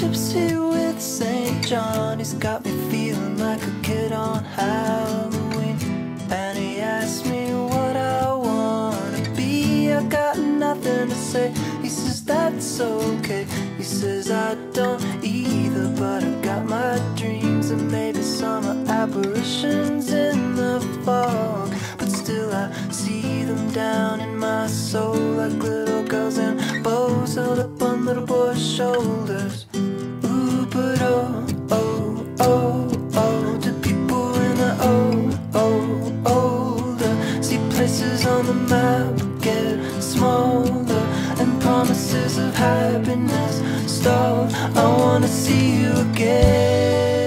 Gypsy with St. John. He's got me feeling like a kid on Halloween. And he asked me what I wanna be. I got nothing to say. He says that's okay. He says I don't either, but I got my dreams. And maybe summer apparitions in the fog, but still I see them down in my soul, like little girls in bows held up on little boys' shoulders. Ooh, but oh, oh, oh, oh, do people in the oh, oh, older see places on the map get smaller and promises of happiness stall? I wanna see you again.